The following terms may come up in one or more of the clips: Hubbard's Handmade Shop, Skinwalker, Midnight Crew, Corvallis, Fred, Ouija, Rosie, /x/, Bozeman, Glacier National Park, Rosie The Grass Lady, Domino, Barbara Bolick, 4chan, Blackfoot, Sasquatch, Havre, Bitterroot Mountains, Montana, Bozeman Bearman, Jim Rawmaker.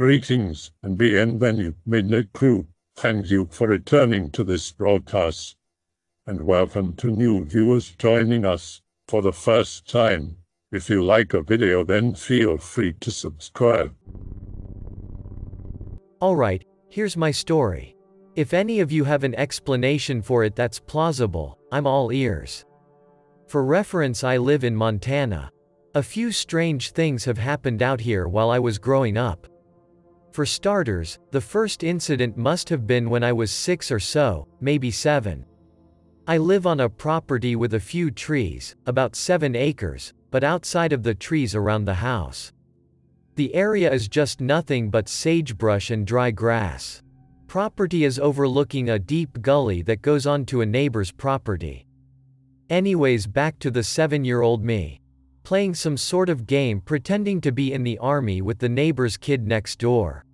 Greetings and bienvenue, Midnight Crew. Thank you for returning to this broadcast, and welcome to new viewers joining us for the first time. If you like a video, then feel free to subscribe. Alright, here's my story. If any of you have an explanation for it that's plausible, I'm all ears. For reference, I live in Montana. A few strange things have happened out here while I was growing up. For starters, the first incident must have been when I was 6 or so, maybe 7. I live on a property with a few trees, about 7 acres, but outside of the trees around the house. The area is just nothing but sagebrush and dry grass. Property is overlooking a deep gully that goes onto a neighbor's property. Anyways, back to the 7-year-old me, playing some sort of game pretending to be in the army with the neighbor's kid next door.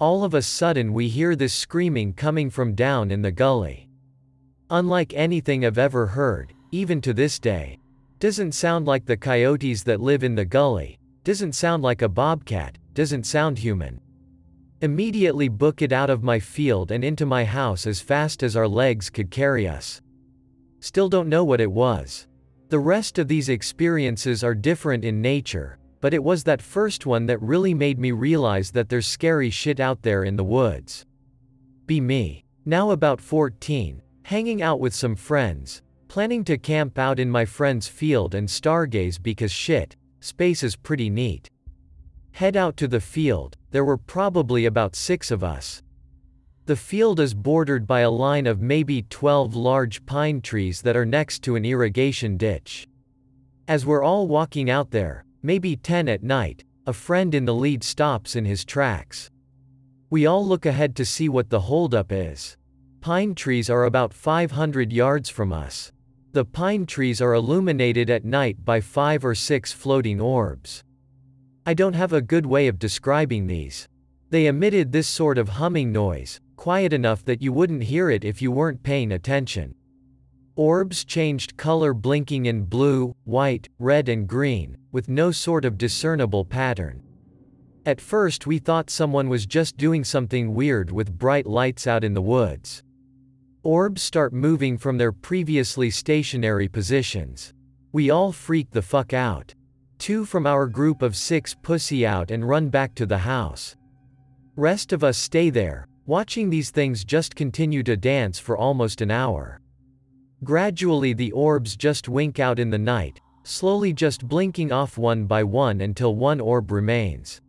All of a sudden we hear this screaming coming from down in the gully. Unlike anything I've ever heard, even to this day. Doesn't sound like the coyotes that live in the gully, doesn't sound like a bobcat, doesn't sound human. Immediately book it out of my field and into my house as fast as our legs could carry us. Still don't know what it was. The rest of these experiences are different in nature, but it was that first one that really made me realize that there's scary shit out there in the woods. Be me, now about 14, hanging out with some friends, planning to camp out in my friend's field and stargaze because shit, space is pretty neat. Head out to the field. There were probably about 6 of us. The field is bordered by a line of maybe 12 large pine trees that are next to an irrigation ditch. As we're all walking out there, maybe 10 at night, a friend in the lead stops in his tracks. We all look ahead to see what the holdup is. Pine trees are about 500 yards from us. The pine trees are illuminated at night by 5 or 6 floating orbs. I don't have a good way of describing these. They emitted this sort of humming noise, quiet enough that you wouldn't hear it if you weren't paying attention. Orbs changed color, blinking in blue, white, red and green, with no sort of discernible pattern. At first we thought someone was just doing something weird with bright lights out in the woods. Orbs start moving from their previously stationary positions. We all freak the fuck out. 2 from our group of 6 pussy out and run back to the house. Rest of us stay there, watching these things just continue to dance for almost an hour. Gradually the orbs just wink out in the night, slowly just blinking off one by one until one orb remains.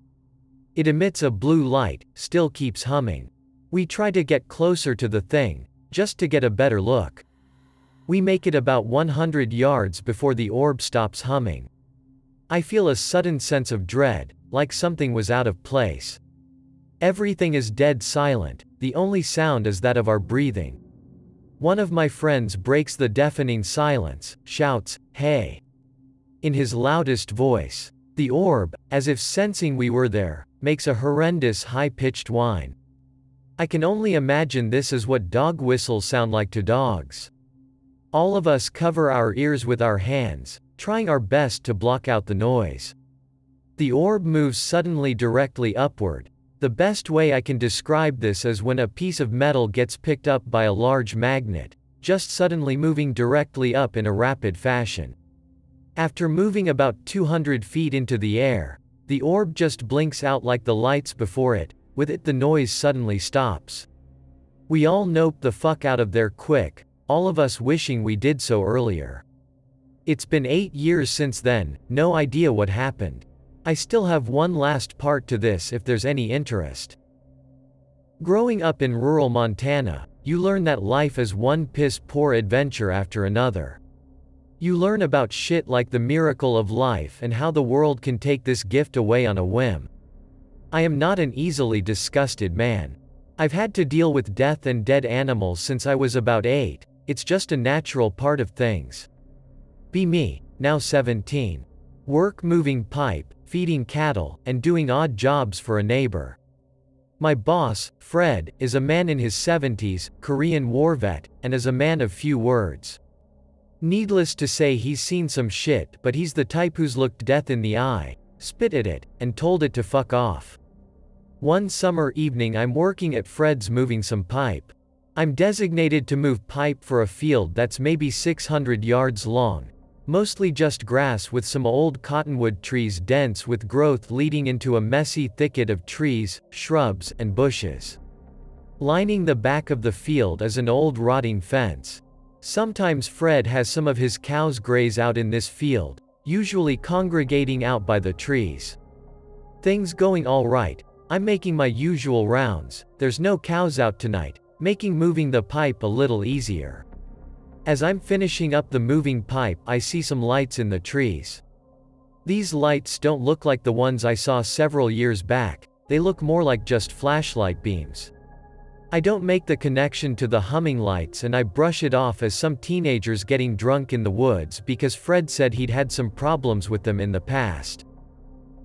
It emits a blue light, still keeps humming. We try to get closer to the thing, just to get a better look. We make it about 100 yards before the orb stops humming. I feel a sudden sense of dread, like something was out of place. Everything is dead silent, the only sound is that of our breathing. One of my friends breaks the deafening silence, shouts, "Hey!" in his loudest voice. The orb, as if sensing we were there, makes a horrendous high-pitched whine. I can only imagine this is what dog whistles sound like to dogs. All of us cover our ears with our hands, trying our best to block out the noise. The orb moves suddenly directly upward. The best way I can describe this is when a piece of metal gets picked up by a large magnet, just suddenly moving directly up in a rapid fashion. After moving about 200 feet into the air, the orb just blinks out like the lights before it. With it, the noise suddenly stops. We all nope the fuck out of there quick, all of us wishing we did so earlier. It's been 8 years since then, no idea what happened. I still have one last part to this if there's any interest. Growing up in rural Montana, you learn that life is one piss-poor adventure after another. You learn about shit like the miracle of life and how the world can take this gift away on a whim. I am not an easily disgusted man. I've had to deal with death and dead animals since I was about 8, it's just a natural part of things. Be me, now 17. Work moving pipe, feeding cattle, and doing odd jobs for a neighbor. My boss, Fred, is a man in his 70s, Korean war vet, and is a man of few words. Needless to say, he's seen some shit, but he's the type who's looked death in the eye, spit at it, and told it to fuck off. One summer evening I'm working at Fred's moving some pipe. I'm designated to move pipe for a field that's maybe 600 yards long, mostly just grass with some old cottonwood trees dense with growth leading into a messy thicket of trees, shrubs, and bushes. Lining the back of the field is an old rotting fence. Sometimes Fred has some of his cows graze out in this field, usually congregating out by the trees. Things going all right, I'm making my usual rounds, there's no cows out tonight, making moving the pipe a little easier. As I'm finishing up the moving pipe, I see some lights in the trees. These lights don't look like the ones I saw several years back, they look more like just flashlight beams. I don't make the connection to the humming lights and I brush it off as some teenagers getting drunk in the woods because Fred said he'd had some problems with them in the past.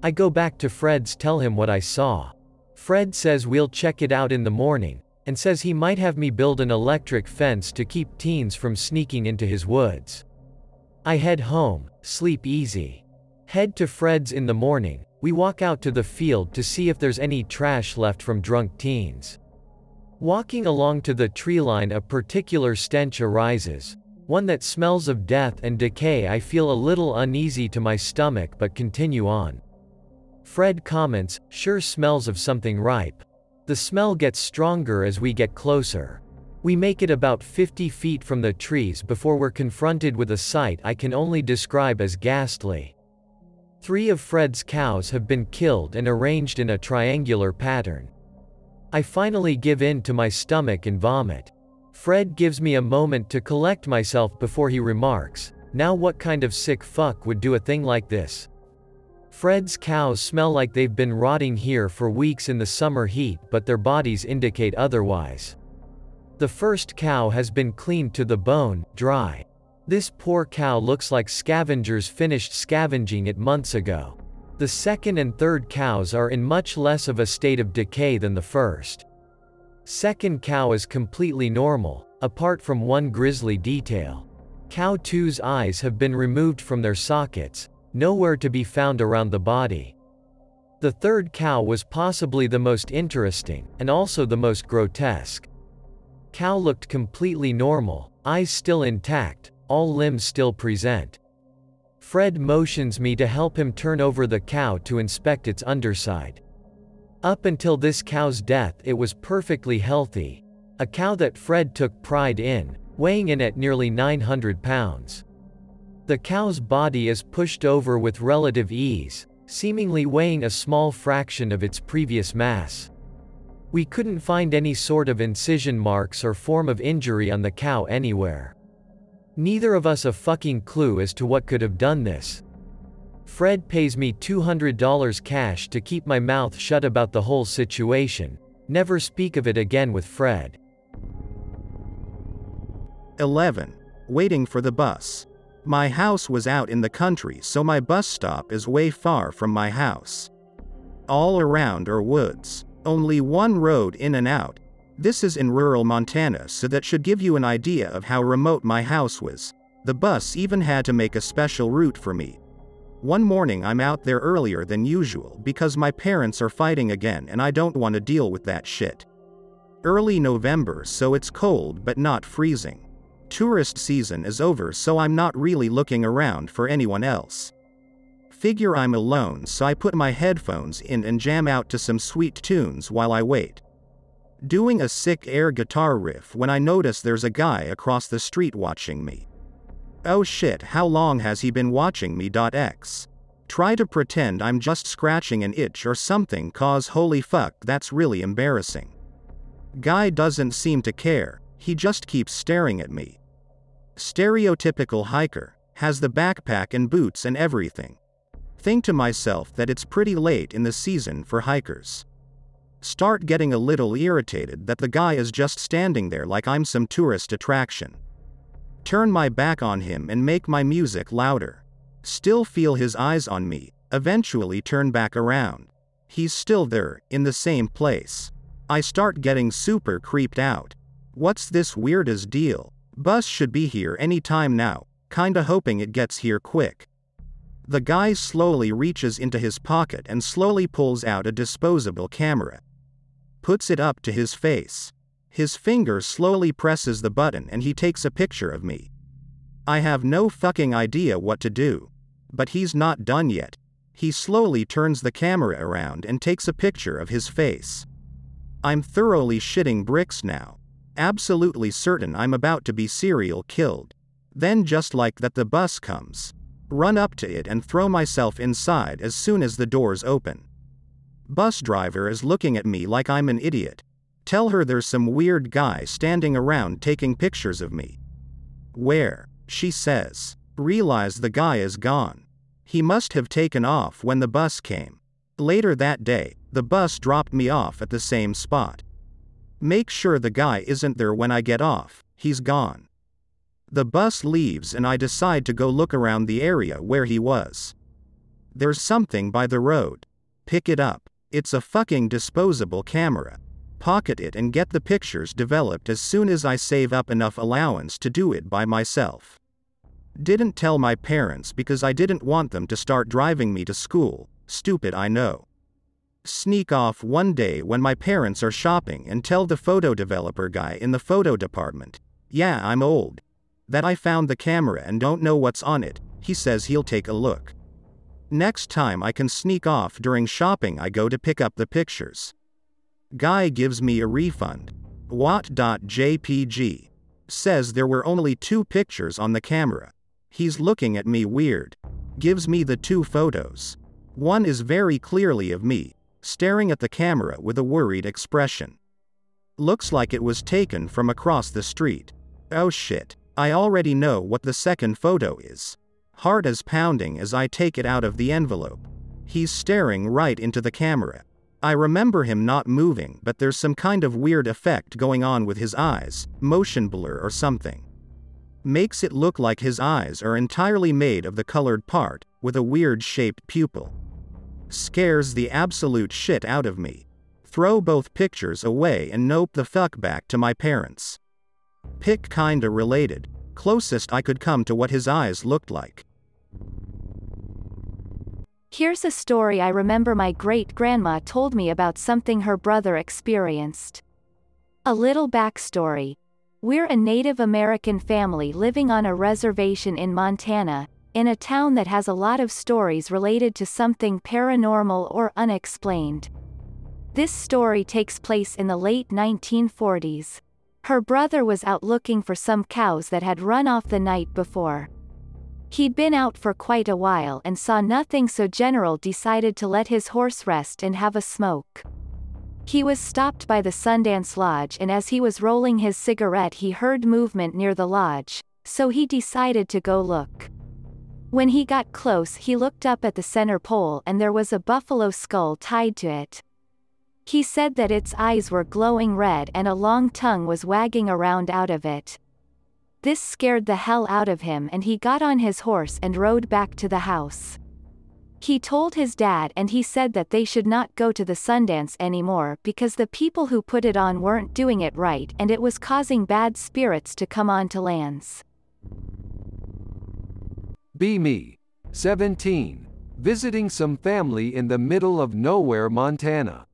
I go back to Fred's, tell him what I saw. Fred says we'll check it out in the morning, and says he might have me build an electric fence to keep teens from sneaking into his woods. I head home, sleep easy. Head to Fred's in the morning, we walk out to the field to see if there's any trash left from drunk teens. Walking along to the tree line a particular stench arises, one that smells of death and decay. I feel a little uneasy to my stomach but continue on. Fred comments, "Sure smells of something ripe." The smell gets stronger as we get closer. We make it about 50 feet from the trees before we're confronted with a sight I can only describe as ghastly. Three of Fred's cows have been killed and arranged in a triangular pattern. I finally give in to my stomach and vomit. Fred gives me a moment to collect myself before he remarks, "Now what kind of sick fuck would do a thing like this? Fred's cows smell like they've been rotting here for weeks in the summer heat, but their bodies indicate otherwise. The first cow has been cleaned to the bone, dry. This poor cow looks like scavengers finished scavenging it months ago. The second and third cows are in much less of a state of decay than the first. Second cow is completely normal, apart from one grisly detail. Cow 2's eyes have been removed from their sockets, nowhere to be found around the body. The third cow was possibly the most interesting, and also the most grotesque. Cow looked completely normal, eyes still intact, all limbs still present. Fred motions me to help him turn over the cow to inspect its underside. Up until this cow's death it was perfectly healthy, a cow that Fred took pride in, weighing in at nearly 900 pounds. The cow's body is pushed over with relative ease, seemingly weighing a small fraction of its previous mass. We couldn't find any sort of incision marks or form of injury on the cow anywhere. Neither of us a fucking clue as to what could have done this. Fred pays me $200 cash to keep my mouth shut about the whole situation, never speak of it again with Fred. 11. Waiting for the bus. My house was out in the country, so my bus stop is way far from my house. All around are woods. Only one road in and out. This is in rural Montana, so that should give you an idea of how remote my house was. The bus even had to make a special route for me. One morning I'm out there earlier than usual because my parents are fighting again and I don't want to deal with that shit. Early November, so it's cold but not freezing. Tourist season is over, so I'm not really looking around for anyone else. Figure I'm alone, so I put my headphones in and jam out to some sweet tunes while I wait. Doing a sick air guitar riff when I notice there's a guy across the street watching me. Oh shit, how long has he been watching me? /x. Try to pretend I'm just scratching an itch or something, cause holy fuck, that's really embarrassing. Guy doesn't seem to care, he just keeps staring at me. Stereotypical hiker, has the backpack and boots and everything. Think to myself that it's pretty late in the season for hikers. Start getting a little irritated that the guy is just standing there like I'm some tourist attraction. Turn my back on him and make my music louder. Still feel his eyes on me, eventually turn back around. He's still there, in the same place. I start getting super creeped out. What's this weird as deal? Bus should be here any time now, kinda hoping it gets here quick. The guy slowly reaches into his pocket and slowly pulls out a disposable camera. puts it up to his face. His finger slowly presses the button and he takes a picture of me. I have no fucking idea what to do. But he's not done yet. He slowly turns the camera around and takes a picture of his face. I'm thoroughly shitting bricks now. Absolutely certain I'm about to be serial killed. Then just like that, the bus comes. Run up to it and throw myself inside as soon as the doors open. Bus driver is looking at me like I'm an idiot. Tell her there's some weird guy standing around taking pictures of me. Where? She says. Realize the guy is gone. He must have taken off when the bus came. Later that day, the bus dropped me off at the same spot. Make sure the guy isn't there when I get off, he's gone. The bus leaves and I decide to go look around the area where he was. There's something by the road. Pick it up. It's a fucking disposable camera. Pocket it and get the pictures developed as soon as I save up enough allowance to do it by myself. Didn't tell my parents because I didn't want them to start driving me to school, stupid I know. Sneak off one day when my parents are shopping and tell the photo developer guy in the photo department, yeah I'm old, that I found the camera and don't know what's on it. He says he'll take a look. Next time I can sneak off during shopping I go to pick up the pictures. Guy gives me a refund. What.jpg. Says there were only 2 pictures on the camera. He's looking at me weird. Gives me the 2 photos. One is very clearly of me, staring at the camera with a worried expression. Looks like it was taken from across the street. Oh shit. I already know what the second photo is. Heart is pounding as I take it out of the envelope. He's staring right into the camera. I remember him not moving, but there's some kind of weird effect going on with his eyes, motion blur or something. Makes it look like his eyes are entirely made of the colored part, with a weird shaped pupil. Scares the absolute shit out of me. Throw both pictures away and nope the fuck back to my parents. Pick kinda related, closest I could come to what his eyes looked like. Here's a story I remember my great-grandma told me about something her brother experienced. A little backstory. We're a Native American family living on a reservation in Montana, in a town that has a lot of stories related to something paranormal or unexplained. This story takes place in the late 1940s. Her brother was out looking for some cows that had run off the night before. He'd been out for quite a while and saw nothing, so General decided to let his horse rest and have a smoke. He was stopped by the Sundance Lodge, and as he was rolling his cigarette he heard movement near the lodge, so he decided to go look. When he got close he looked up at the center pole and there was a buffalo skull tied to it. He said that its eyes were glowing red and a long tongue was wagging around out of it. This scared the hell out of him and he got on his horse and rode back to the house. He told his dad and he said that they should not go to the Sundance anymore because the people who put it on weren't doing it right and it was causing bad spirits to come onto lands. Be me. 17. Visiting some family in the middle of nowhere, Montana.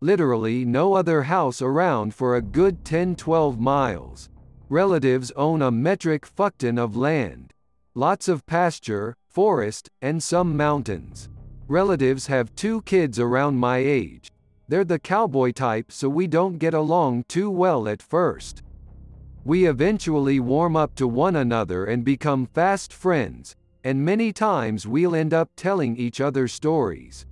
Literally no other house around for a good 10-12 miles. Relatives own a metric fuckton of land. Lots of pasture, forest, and some mountains. Relatives have 2 kids around my age. They're the cowboy type, so we don't get along too well at first. We eventually warm up to one another and become fast friends, and many times we'll end up telling each other stories.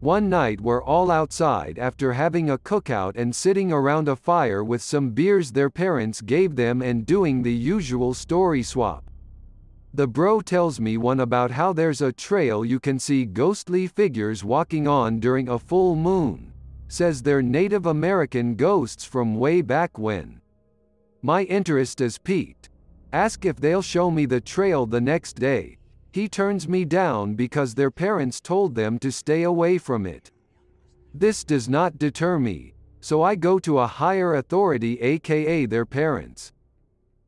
One night we're all outside after having a cookout and sitting around a fire with some beers their parents gave them and doing the usual story swap. The bro tells me one about how there's a trail you can see ghostly figures walking on during a full moon. Says they're Native American ghosts from way back when. My interest is piqued. Ask if they'll show me the trail the next day. He turns me down because their parents told them to stay away from it. This does not deter me, so I go to a higher authority, aka their parents.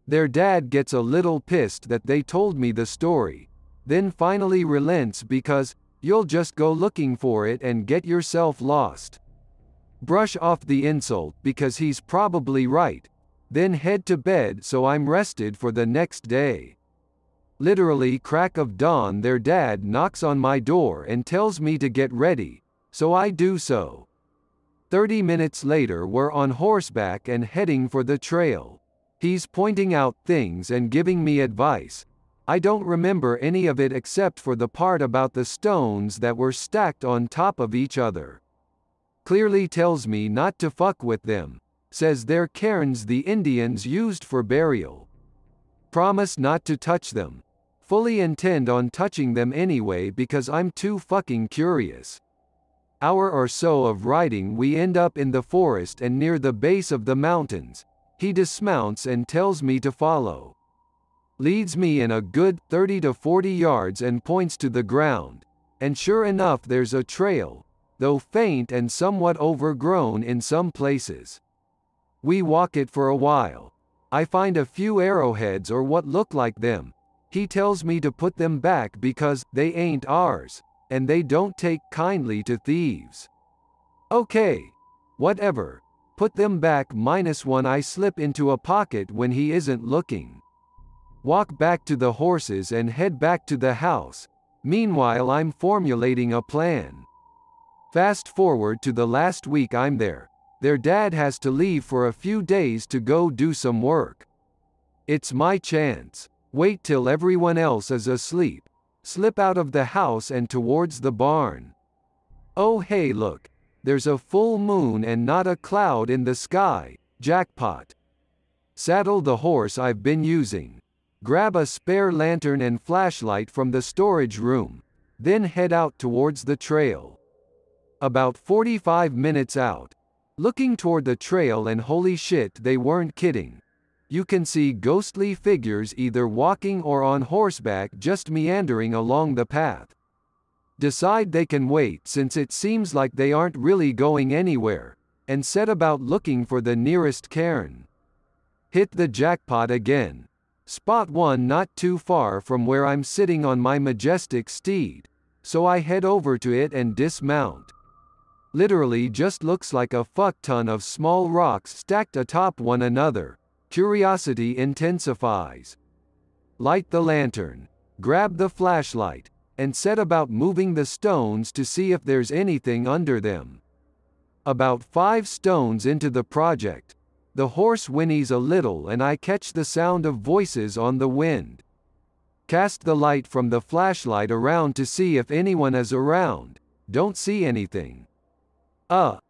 Their dad gets a little pissed that they told me the story, then finally relents because, you'll just go looking for it and get yourself lost. Brush off the insult because he's probably right. Then head to bed so I'm rested for the next day. Literally crack of dawn their dad knocks on my door and tells me to get ready, so I do so. 30 minutes later we're on horseback and heading for the trail. He's pointing out things and giving me advice. I don't remember any of it except for the part about the stones that were stacked on top of each other. Clearly tells me not to fuck with them. Says they're cairns the Indians used for burial. Promise not to touch them. Fully intend on touching them anyway because I'm too fucking curious. Hour or so of riding we end up in the forest and near the base of the mountains. He dismounts and tells me to follow. Leads me in a good 30 to 40 yards and points to the ground. And sure enough there's a trail, though faint and somewhat overgrown in some places. We walk it for a while. I find a few arrowheads or what look like them. He tells me to put them back because they ain't ours, and they don't take kindly to thieves. Okay. Whatever. Put them back -1 I slip into a pocket when he isn't looking. Walk back to the horses and head back to the house. Meanwhile I'm formulating a plan. Fast forward to the last week I'm there. Their dad has to leave for a few days to go do some work. It's my chance. Wait till everyone else is asleep. Slip out of the house and towards the barn. Oh hey look, there's a full moon and not a cloud in the sky, jackpot. Saddle the horse I've been using. Grab a spare lantern and flashlight from the storage room. Then head out towards the trail. About 45 minutes out. Looking toward the trail and holy shit they weren't kidding. You can see ghostly figures either walking or on horseback just meandering along the path. Decide they can wait since it seems like they aren't really going anywhere, and set about looking for the nearest cairn. Hit the jackpot again. Spot one not too far from where I'm sitting on my majestic steed, so I head over to it and dismount. Literally just looks like a fuckton of small rocks stacked atop one another. Curiosity intensifies. Light the lantern, grab the flashlight, and set about moving the stones to see if there's anything under them. About 5 stones into the project. The horse whinnies a little and I catch the sound of voices on the wind. Cast the light from the flashlight around to see if anyone is around. Don't see anything. All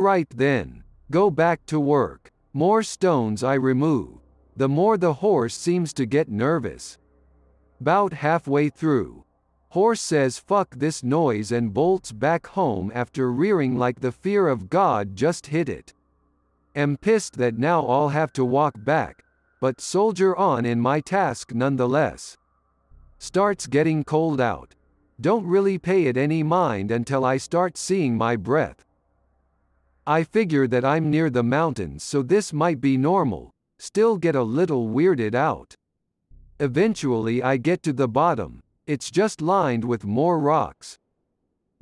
right then. Go back to work. More stones I remove. The more the horse seems to get nervous. About halfway through. Horse says fuck this noise and bolts back home after rearing like the fear of God just hit it. Am pissed that now I'll have to walk back, but soldier on in my task nonetheless. Starts getting cold out. Don't really pay it any mind until I start seeing my breath. I figure that I'm near the mountains so this might be normal, still get a little weirded out. Eventually I get to the bottom, it's just lined with more rocks.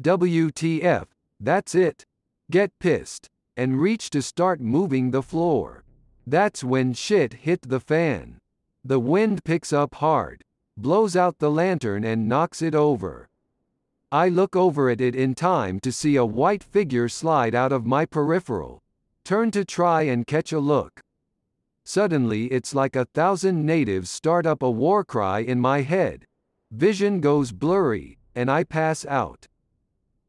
WTF, that's it. Get pissed, and reach to start moving the floor. That's when shit hit the fan. The wind picks up hard, blows out the lantern and knocks it over. I look over at it in time to see a white figure slide out of my peripheral. Turn to try and catch a look. Suddenly it's like 1,000 natives start up a war cry in my head. Vision goes blurry, and I pass out.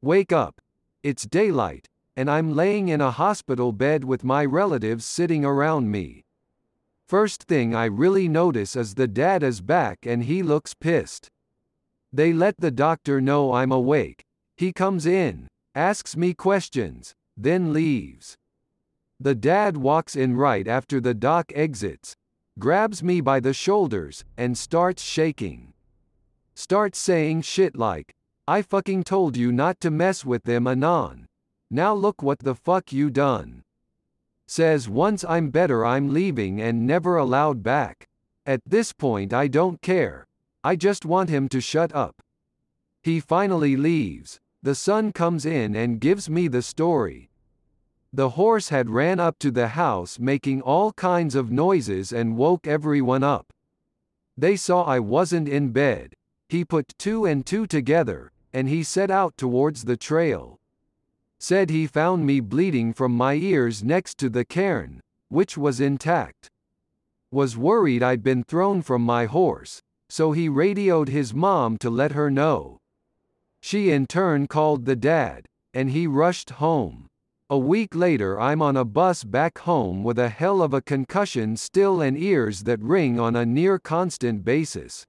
Wake up. It's daylight, and I'm laying in a hospital bed with my relatives sitting around me. First thing I really notice is the dad is back and he looks pissed. They let the doctor know I'm awake. He comes in, asks me questions, then leaves. The dad walks in right after the doc exits, grabs me by the shoulders, and starts shaking. Starts saying shit like, I fucking told you not to mess with them anon. Now look what the fuck you done. Says once I'm better I'm leaving and never allowed back. At this point I don't care. I just want him to shut up. He finally leaves. The son comes in and gives me the story. The horse had ran up to the house making all kinds of noises and woke everyone up. They saw I wasn't in bed. He put 2 and 2 together, and he set out towards the trail. Said he found me bleeding from my ears next to the cairn, which was intact. Was worried I'd been thrown from my horse, so he radioed his mom to let her know. She in turn called the dad, and he rushed home. A week later I'm on a bus back home with a hell of a concussion still and ears that ring on a near constant basis.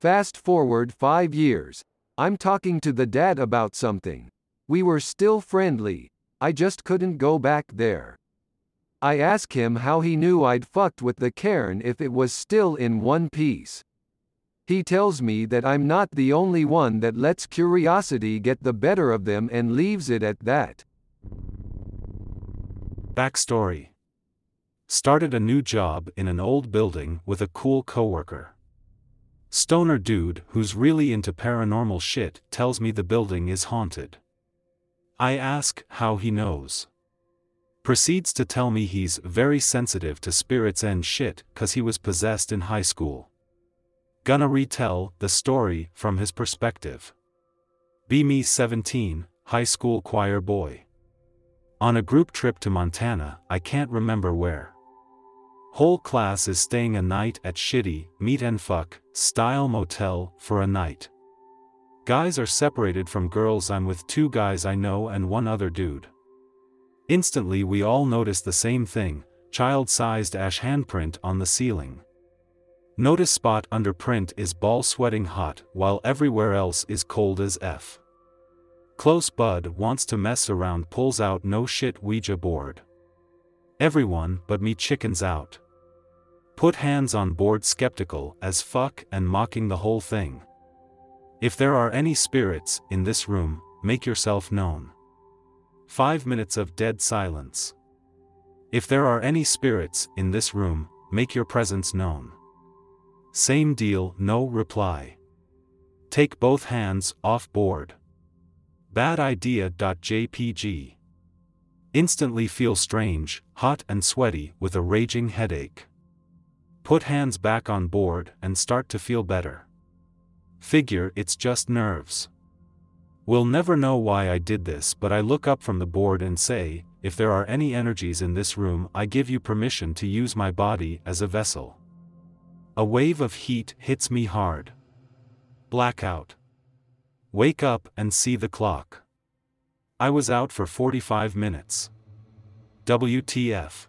Fast forward 5 years, I'm talking to the dad about something. We were still friendly, I just couldn't go back there. I ask him how he knew I'd fucked with the cairn if it was still in one piece. He tells me that I'm not the only one that lets curiosity get the better of them and leaves it at that. Backstory. Started a new job in an old building with a cool coworker. Stoner dude who's really into paranormal shit tells me the building is haunted. I ask how he knows. Proceeds to tell me he's very sensitive to spirits and shit 'cause he was possessed in high school. Gonna retell the story from his perspective. Be me 17, high school choir boy. On a group trip to Montana, I can't remember where. Whole class is staying a night at shitty, meet and fuck, style motel, for a night. Guys are separated from girls. I'm with 2 guys I know and 1 other dude. Instantly we all notice the same thing, child-sized ash handprint on the ceiling. Notice spot under print is ball sweating hot, while everywhere else is cold as F. Close bud wants to mess around, pulls out no shit Ouija board. Everyone but me chickens out. Put hands on board, skeptical as fuck and mocking the whole thing. If there are any spirits in this room, make yourself known. 5 minutes of dead silence. If there are any spirits in this room, make your presence known. Same deal, no reply. Take both hands off board. Bad idea.jpg. Instantly feel strange, hot and sweaty with a raging headache. Put hands back on board and start to feel better. Figure it's just nerves. We'll never know why I did this, but I look up from the board and say, if there are any energies in this room, I give you permission to use my body as a vessel. A wave of heat hits me hard. Blackout. Wake up and see the clock. I was out for 45 minutes. WTF.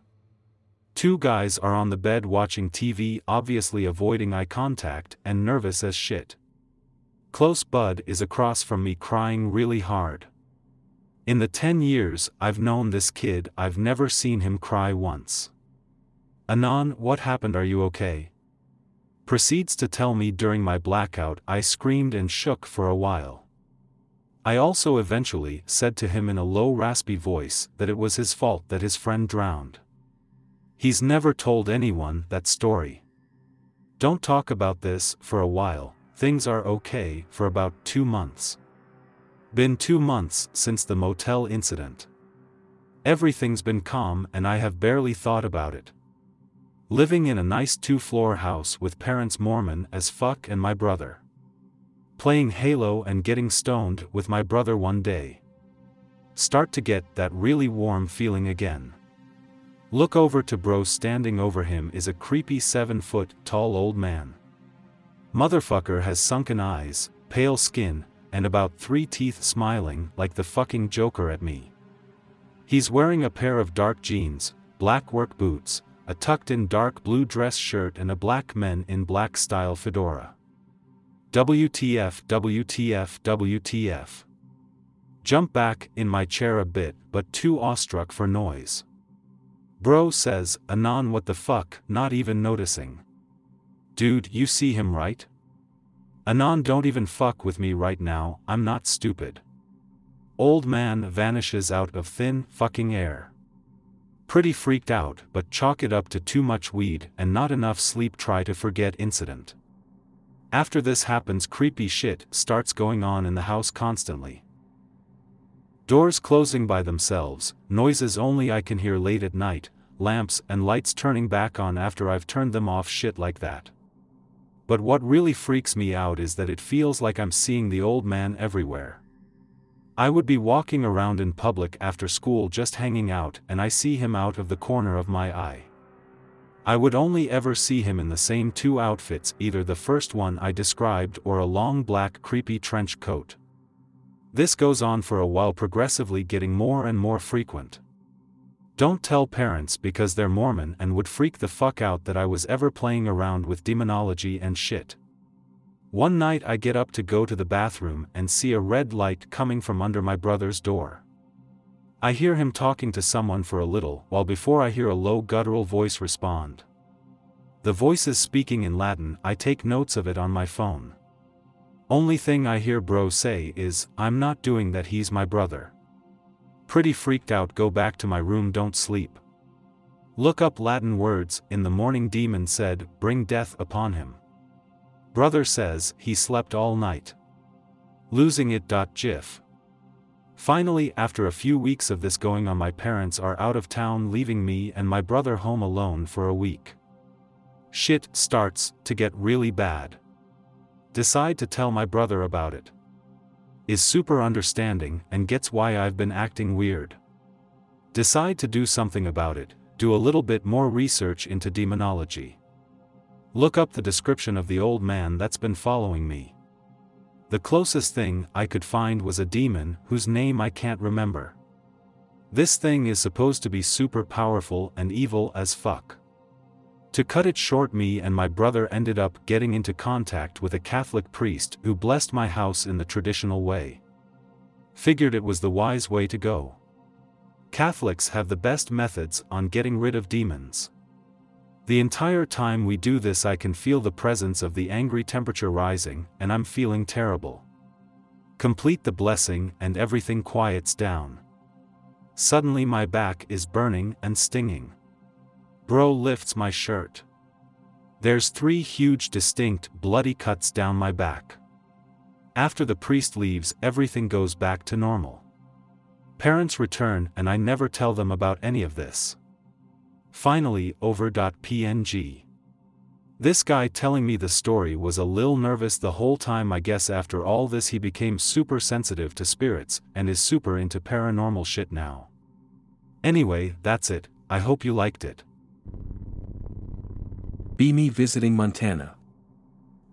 2 guys are on the bed watching TV, obviously avoiding eye contact and nervous as shit. Close bud is across from me crying really hard. In the 10 years I've known this kid, I've never seen him cry once. Anon, what happened, are you okay? Proceeds to tell me during my blackout I screamed and shook for a while. I also eventually said to him in a low raspy voice that it was his fault that his friend drowned. He's never told anyone that story. Don't talk about this for a while, things are okay for about 2 months. Been 2 months since the motel incident. Everything's been calm and I have barely thought about it. Living in a nice 2-floor house with parents Mormon as fuck and my brother. Playing Halo and getting stoned with my brother one day. Start to get that really warm feeling again. Look over to bro, standing over him is a creepy 7-foot-tall old man. Motherfucker has sunken eyes, pale skin, and about 3 teeth, smiling like the fucking Joker at me. He's wearing a pair of dark jeans, black work boots, a tucked-in dark blue dress shirt and a black men in black style fedora. WTF, WTF, WTF. Jump back in my chair a bit, but too awestruck for noise. Bro says, Anon, what the fuck, not even noticing. Dude, you see him, right? Anon, don't even fuck with me right now, I'm not stupid. Old man vanishes out of thin fucking air. Pretty freaked out, but chalk it up to too much weed and not enough sleep, try to forget incident. After this happens, creepy shit starts going on in the house constantly. Doors closing by themselves, noises only I can hear late at night, lamps and lights turning back on after I've turned them off, shit like that. But what really freaks me out is that it feels like I'm seeing the old man everywhere. I would be walking around in public after school just hanging out, and I see him out of the corner of my eye. I would only ever see him in the same two outfits, either the first one I described or a long black creepy trench coat. This goes on for a while, progressively getting more and more frequent. Don't tell parents because they're Mormon and would freak the fuck out that I was ever playing around with demonology and shit. One night I get up to go to the bathroom and see a red light coming from under my brother's door. I hear him talking to someone for a little while before I hear a low guttural voice respond. The voice is speaking in Latin. I take notes of it on my phone. Only thing I hear bro say is, "I'm not doing that, he's my brother." Pretty freaked out, go back to my room, don't sleep. Look up Latin words, in the morning demon said, bring death upon him. Brother says he slept all night. Losing it. Gif. Finally, after a few weeks of this going on, my parents are out of town, leaving me and my brother home alone for a week. Shit starts to get really bad. Decide to tell my brother about it. Is super understanding and gets why I've been acting weird. Decide to do something about it, do a little bit more research into demonology. Look up the description of the old man that's been following me. The closest thing I could find was a demon whose name I can't remember. This thing is supposed to be super powerful and evil as fuck. To cut it short, me and my brother ended up getting into contact with a Catholic priest who blessed my house in the traditional way. Figured it was the wise way to go. Catholics have the best methods on getting rid of demons. The entire time we do this, I can feel the presence of the angry temperature rising, and I'm feeling terrible. Complete the blessing and everything quiets down. Suddenly my back is burning and stinging. Bro lifts my shirt. There's three huge distinct bloody cuts down my back. After the priest leaves, everything goes back to normal. Parents return and I never tell them about any of this. Finally over. PNG. This guy telling me the story was a lil nervous the whole time. I guess after all this he became super sensitive to spirits and is super into paranormal shit now. Anyway, that's it. I hope you liked it. Be me visiting Montana.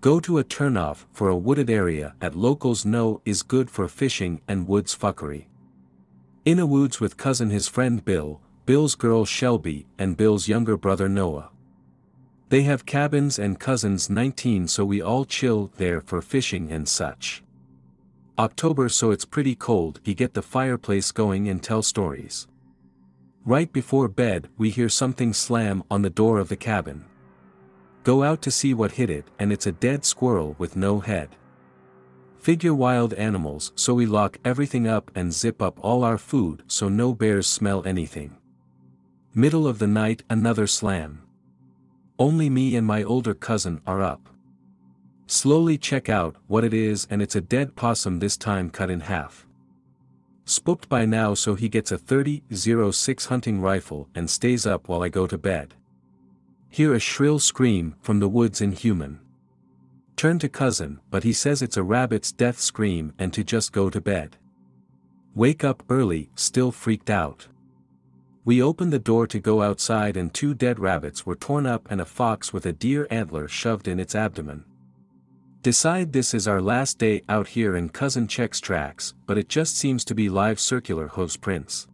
Go to a turnoff for a wooded area at locals know is good for fishing and woods fuckery. In a woods with cousin his friend Bill, Bill's girl Shelby and Bill's younger brother Noah. They have cabins and cousins 19, so we all chill there for fishing and such. October, so it's pretty cold. We get the fireplace going and tell stories. Right before bed we hear something slam on the door of the cabin. Go out to see what hit it, and it's a dead squirrel with no head. Figure wild animals, so we lock everything up and zip up all our food so no bears smell anything. Middle of the night another slam. Only me and my older cousin are up. Slowly check out what it is, and it's a dead possum, this time cut in half. Spooked by now, so he gets a 30-06 hunting rifle and stays up while I go to bed. Hear a shrill scream from the woods in human. Turn to cousin, but he says it's a rabbit's death scream and to just go to bed. Wake up early, still freaked out. We opened the door to go outside and two dead rabbits were torn up and a fox with a deer antler shoved in its abdomen. Decide this is our last day out here and cousin checks tracks, but it just seems to be live circular hose prints.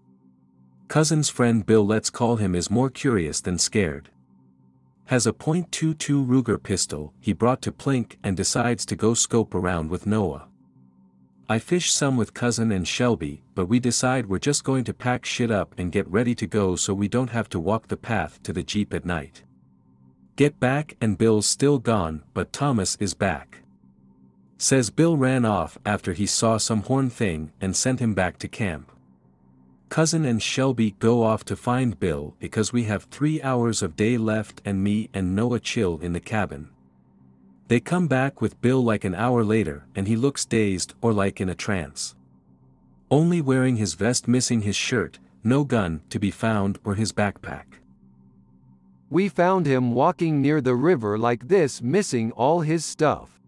Cousin's friend Bill, let's call him, is more curious than scared. Has a .22 Ruger pistol he brought to Plink and decides to go scope around with Noah. I fish some with cousin and Shelby, but we decide we're just going to pack shit up and get ready to go so we don't have to walk the path to the Jeep at night. Get back and Bill's still gone, but Thomas is back. Says Bill ran off after he saw some horn thing and sent him back to camp. Cousin and Shelby go off to find Bill because we have 3 hours of day left and me and Noah chill in the cabin. They come back with Bill like an hour later and he looks dazed or like in a trance. Only wearing his vest, missing his shirt, no gun to be found or his backpack. We found him walking near the river like this, missing all his stuff.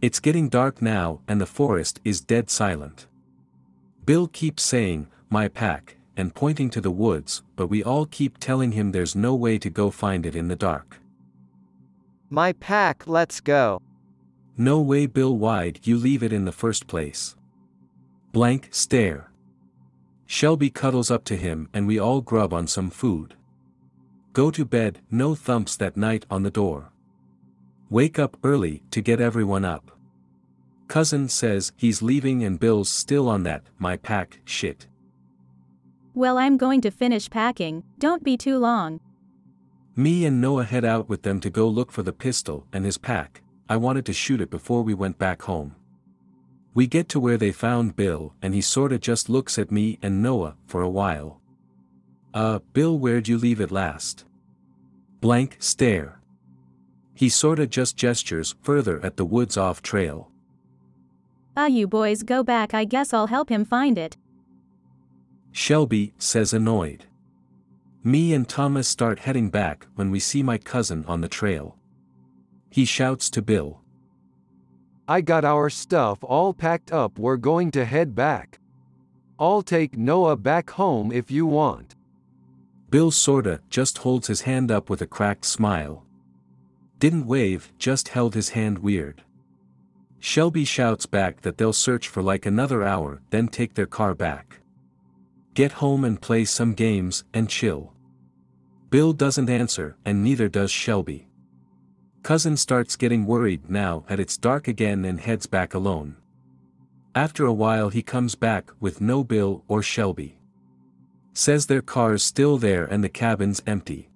It's getting dark now and the forest is dead silent. Bill keeps saying, my pack, and pointing to the woods, but we all keep telling him there's no way to go find it in the dark. My pack, let's go. No way, Bill, why'd you leave it in the first place? Blank stare. Shelby cuddles up to him and we all grub on some food. Go to bed, no thumps that night on the door. Wake up early to get everyone up. Cousin says he's leaving and Bill's still on that, my pack, shit. Well, I'm going to finish packing, don't be too long. Me and Noah head out with them to go look for the pistol and his pack. I wanted to shoot it before we went back home. We get to where they found Bill and he sorta just looks at me and Noah for a while. Bill, where'd you leave it last? Blank stare. He sorta just gestures further at the woods off trail. You boys go back, I guess I'll help him find it. Shelby says annoyed. Me and Thomas start heading back when we see my cousin on the trail. He shouts to Bill. I got our stuff all packed up, we're going to head back. I'll take Noah back home if you want. Bill sorta just holds his hand up with a cracked smile. Didn't wave, just held his hand weird. Shelby shouts back that they'll search for like another hour, then take their car back. Get home and play some games and chill. Bill doesn't answer and neither does Shelby. Cousin starts getting worried now that it's dark again and heads back alone. After a while he comes back with no Bill or Shelby. Says their car's still there and the cabin's empty.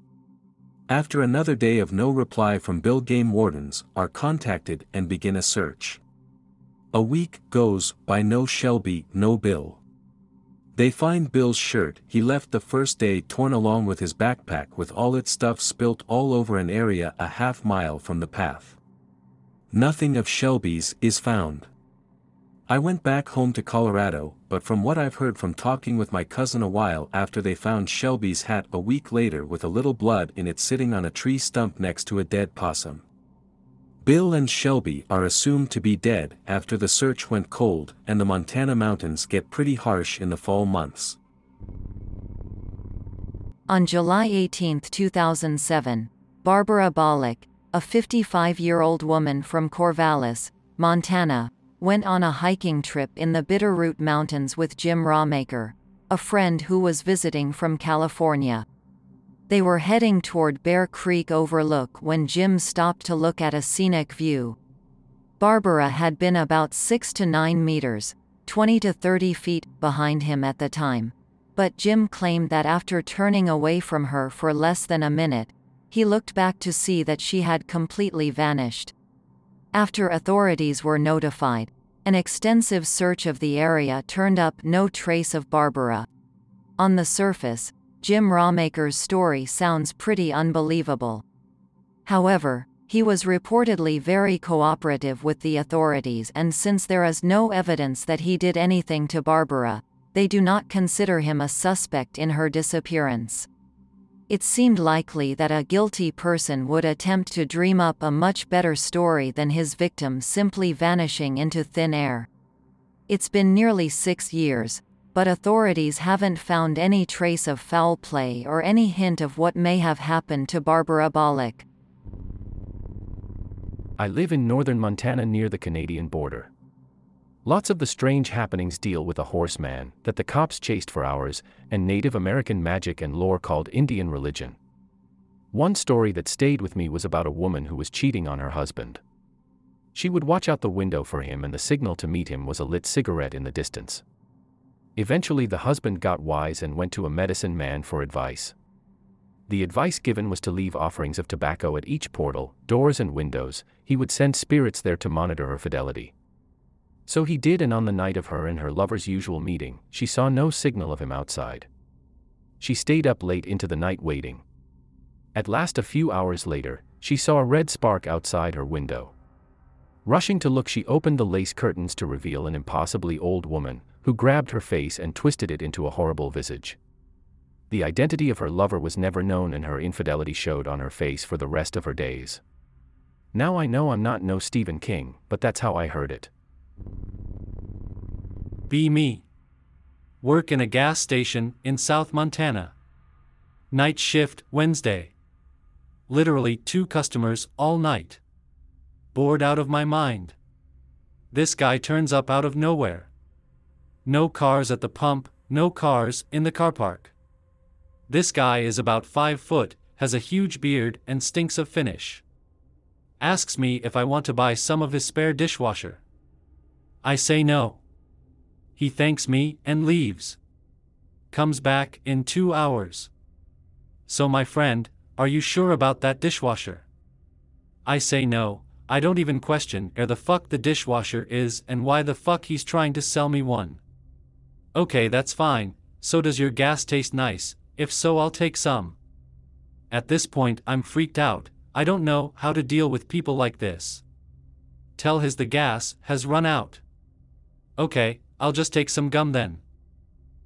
After another day of no reply from Bill, game wardens are contacted and begin a search. A week goes by, no Shelby, no Bill. They find Bill's shirt he left the first day torn along with his backpack with all its stuff spilt all over an area a half mile from the path. Nothing of Shelby's is found. I went back home to Colorado, but from what I've heard from talking with my cousin a while after, they found Shelby's hat a week later with a little blood in it sitting on a tree stump next to a dead possum. Bill and Shelby are assumed to be dead after the search went cold, and the Montana mountains get pretty harsh in the fall months. On July 18, 2007, Barbara Bolick, a 55-year-old woman from Corvallis, Montana, went on a hiking trip in the Bitterroot Mountains with Jim Rawmaker, a friend who was visiting from California. They were heading toward Bear Creek Overlook when Jim stopped to look at a scenic view. Barbara had been about 6 to 9 meters, 20 to 30 feet, behind him at the time, but Jim claimed that after turning away from her for less than a minute, he looked back to see that she had completely vanished. After authorities were notified, an extensive search of the area turned up no trace of Barbara. On the surface, Jim Rawmaker's story sounds pretty unbelievable. However, he was reportedly very cooperative with the authorities, and since there is no evidence that he did anything to Barbara, they do not consider him a suspect in her disappearance. It seemed likely that a guilty person would attempt to dream up a much better story than his victim simply vanishing into thin air. It's been nearly 6 years, but authorities haven't found any trace of foul play or any hint of what may have happened to Barbara Bolick. I live in northern Montana near the Canadian border. Lots of the strange happenings deal with a horseman that the cops chased for hours, and Native American magic and lore called Indian religion. One story that stayed with me was about a woman who was cheating on her husband. She would watch out the window for him, and the signal to meet him was a lit cigarette in the distance. Eventually the husband got wise and went to a medicine man for advice. The advice given was to leave offerings of tobacco at each portal, doors and windows. He would send spirits there to monitor her fidelity. So he did, and on the night of her and her lover's usual meeting, she saw no signal of him outside. She stayed up late into the night waiting. At last, a few hours later, she saw a red spark outside her window. Rushing to look, she opened the lace curtains to reveal an impossibly old woman, who grabbed her face and twisted it into a horrible visage. The identity of her lover was never known, and her infidelity showed on her face for the rest of her days. Now I know I'm not no Stephen King, but that's how I heard it. Be me. Work in a gas station in South Montana. Night shift Wednesday. Literally 2 customers all night. Bored out of my mind. This guy turns up out of nowhere. No cars at the pump, no cars in the car park. This guy is about 5 foot, has a huge beard and stinks of finish. Asks me if I want to buy some of his spare dishwasher. I say no. He thanks me and leaves. Comes back in 2 hours. So my friend, are you sure about that dishwasher? I say no. I don't even question where the fuck the dishwasher is and why the fuck he's trying to sell me one. Okay, that's fine. So does your gas taste nice? If so, I'll take some. At this point I'm freaked out. I don't know how to deal with people like this. Tell his the gas has run out. Okay, I'll just take some gum then.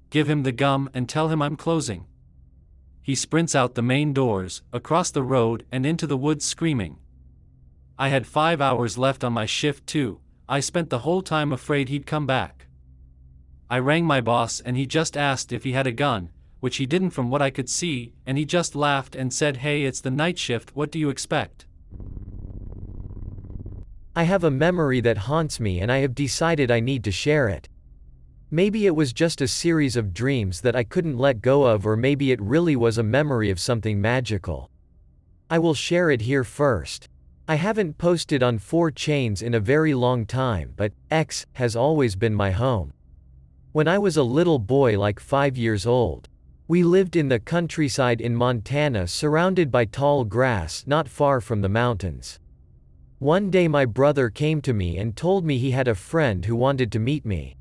Give him the gum and tell him I'm closing. He sprints out the main doors, across the road and into the woods screaming. I had 5 hours left on my shift too. I spent the whole time afraid he'd come back. I rang my boss and he just asked if he had a gun, which he didn't from what I could see, and he just laughed and said, "Hey, it's the night shift, what do you expect?" I have a memory that haunts me and I have decided I need to share it. Maybe it was just a series of dreams that I couldn't let go of, or maybe it really was a memory of something magical. I will share it here first. I haven't posted on 4chan in a very long time, but /x/ has always been my home. When I was a little boy, like 5 years old, we lived in the countryside in Montana, surrounded by tall grass not far from the mountains. One day my brother came to me and told me he had a friend who wanted to meet me.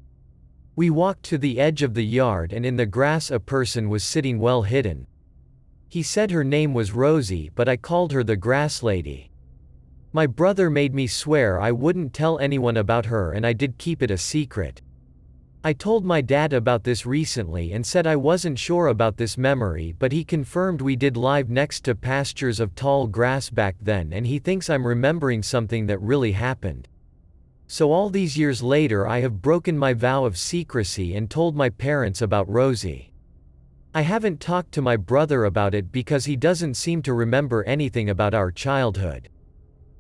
We walked to the edge of the yard, and in the grass a person was sitting well hidden. He said her name was Rosie, but I called her the grass lady. My brother made me swear I wouldn't tell anyone about her, and I did keep it a secret. I told my dad about this recently and said I wasn't sure about this memory, but he confirmed we did live next to pastures of tall grass back then, and he thinks I'm remembering something that really happened. So all these years later I have broken my vow of secrecy and told my parents about Rosie. I haven't talked to my brother about it because he doesn't seem to remember anything about our childhood.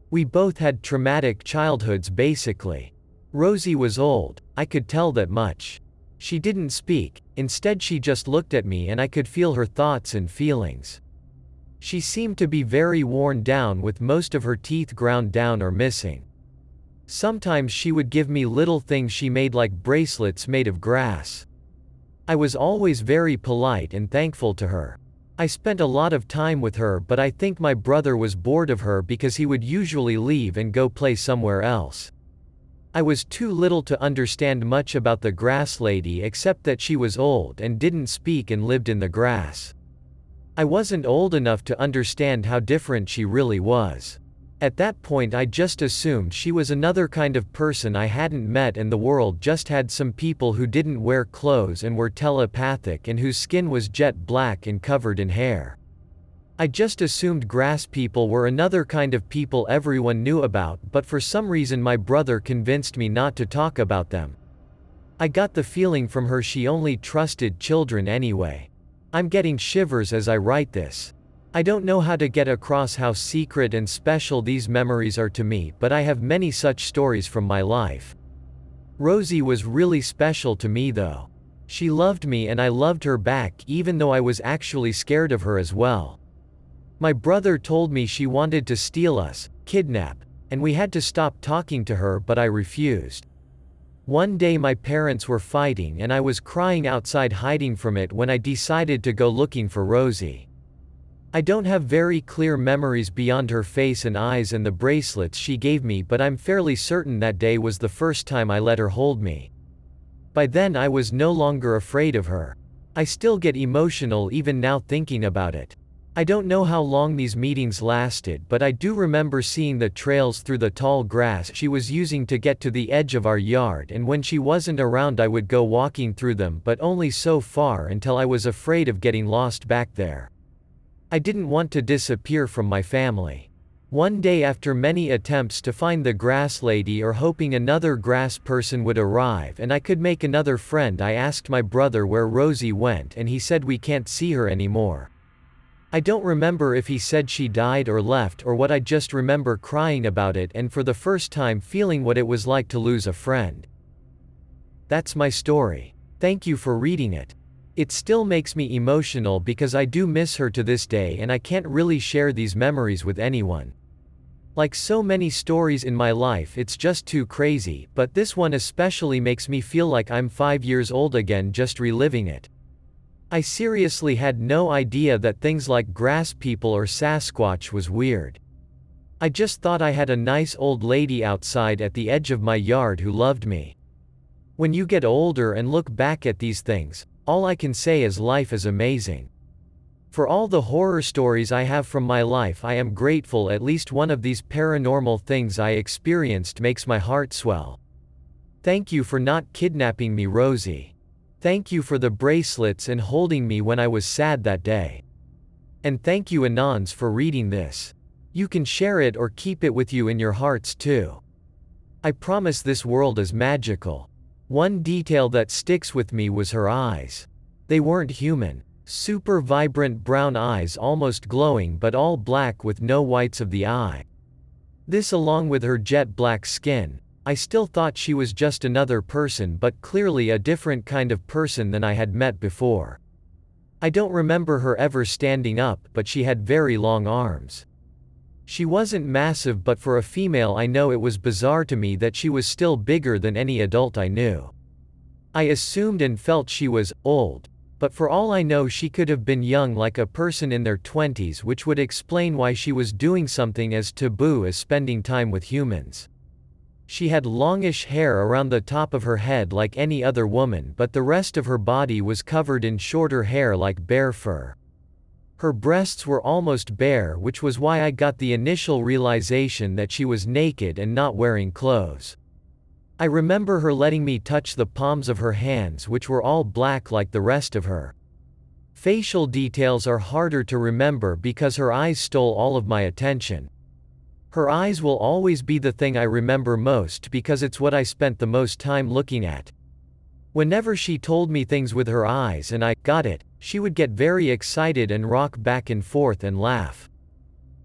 We both had traumatic childhoods basically. Rosie was old, I could tell that much. She didn't speak, instead she just looked at me and I could feel her thoughts and feelings. She seemed to be very worn down, with most of her teeth ground down or missing. Sometimes she would give me little things she made, like bracelets made of grass. I was always very polite and thankful to her. I spent a lot of time with her, but I think my brother was bored of her because he would usually leave and go play somewhere else. I was too little to understand much about the grass lady except that she was old and didn't speak and lived in the grass. I wasn't old enough to understand how different she really was. At that point I just assumed she was another kind of person I hadn't met, and the world just had some people who didn't wear clothes and were telepathic and whose skin was jet black and covered in hair. I just assumed grass people were another kind of people everyone knew about, but for some reason my brother convinced me not to talk about them. I got the feeling from her she only trusted children anyway. I'm getting shivers as I write this. I don't know how to get across how secret and special these memories are to me, but I have many such stories from my life. Rosie was really special to me though. She loved me and I loved her back, even though I was actually scared of her as well. My brother told me she wanted to steal us, kidnap, and we had to stop talking to her, but I refused. One day my parents were fighting and I was crying outside hiding from it when I decided to go looking for Rosie. I don't have very clear memories beyond her face and eyes and the bracelets she gave me, but I'm fairly certain that day was the first time I let her hold me. By then I was no longer afraid of her. I still get emotional even now thinking about it. I don't know how long these meetings lasted, but I do remember seeing the trails through the tall grass she was using to get to the edge of our yard, and when she wasn't around I would go walking through them, but only so far until I was afraid of getting lost back there. I didn't want to disappear from my family. One day, after many attempts to find the grass lady or hoping another grass person would arrive and I could make another friend, I asked my brother where Rosie went, and he said we can't see her anymore. I don't remember if he said she died or left or what, I just remember crying about it and for the first time feeling what it was like to lose a friend. That's my story. Thank you for reading it. It still makes me emotional because I do miss her to this day, and I can't really share these memories with anyone. Like so many stories in my life, it's just too crazy, but this one especially makes me feel like I'm 5 years old again just reliving it. I seriously had no idea that things like grass people or Sasquatch was weird. I just thought I had a nice old lady outside at the edge of my yard who loved me. When you get older and look back at these things, all I can say is life is amazing. For all the horror stories I have from my life, I am grateful at least one of these paranormal things I experienced makes my heart swell. Thank you for not kidnapping me, Rosie. Thank you for the bracelets and holding me when I was sad that day. And thank you, Anons, for reading this. You can share it or keep it with you in your hearts too. I promise this world is magical. One detail that sticks with me was her eyes. They weren't human. Super vibrant brown eyes, almost glowing, but all black with no whites of the eye. This, along with her jet black skin, I still thought she was just another person, but clearly a different kind of person than I had met before. I don't remember her ever standing up, but she had very long arms. She wasn't massive, but for a female I know it was bizarre to me that she was still bigger than any adult I knew. I assumed and felt she was old, but for all I know she could have been young, like a person in their 20s, which would explain why she was doing something as taboo as spending time with humans. She had longish hair around the top of her head like any other woman, but the rest of her body was covered in shorter hair like bear fur. Her breasts were almost bare, which was why I got the initial realization that she was naked and not wearing clothes. I remember her letting me touch the palms of her hands, which were all black like the rest of her. Facial details are harder to remember because her eyes stole all of my attention. Her eyes will always be the thing I remember most because it's what I spent the most time looking at. Whenever she told me things with her eyes and I got it, she would get very excited and rock back and forth and laugh.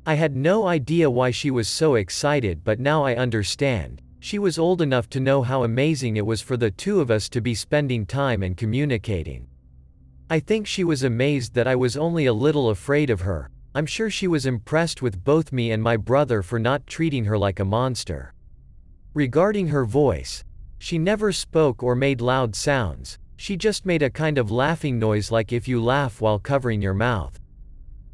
I had no idea why she was so excited, but now I understand. She was old enough to know how amazing it was for the two of us to be spending time and communicating. I think she was amazed that I was only a little afraid of her. I'm sure she was impressed with both me and my brother for not treating her like a monster. Regarding her voice, she never spoke or made loud sounds. She just made a kind of laughing noise, like if you laugh while covering your mouth.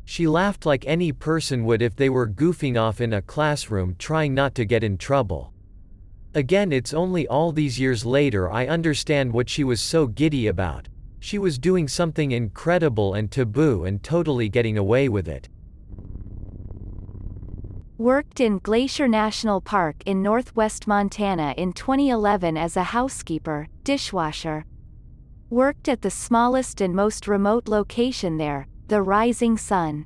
She laughed like any person would if they were goofing off in a classroom trying not to get in trouble. Again, it's only all these years later I understand what she was so giddy about. She was doing something incredible and taboo and totally getting away with it. Worked in Glacier National Park in northwest Montana in 2011 as a housekeeper, dishwasher. Worked at the smallest and most remote location there, the Rising Sun.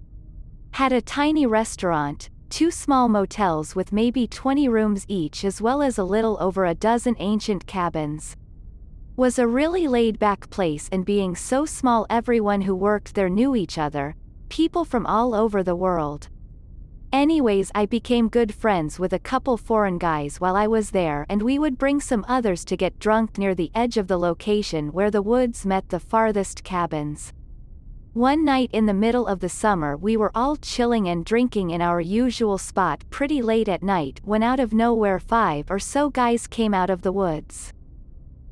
Had a tiny restaurant, two small motels with maybe 20 rooms each, as well as a little over a dozen ancient cabins. Was a really laid-back place, and being so small everyone who worked there knew each other, people from all over the world. Anyways, I became good friends with a couple foreign guys while I was there, and we would bring some others to get drunk near the edge of the location where the woods met the farthest cabins. One night in the middle of the summer we were all chilling and drinking in our usual spot pretty late at night, when out of nowhere 5 or so guys came out of the woods.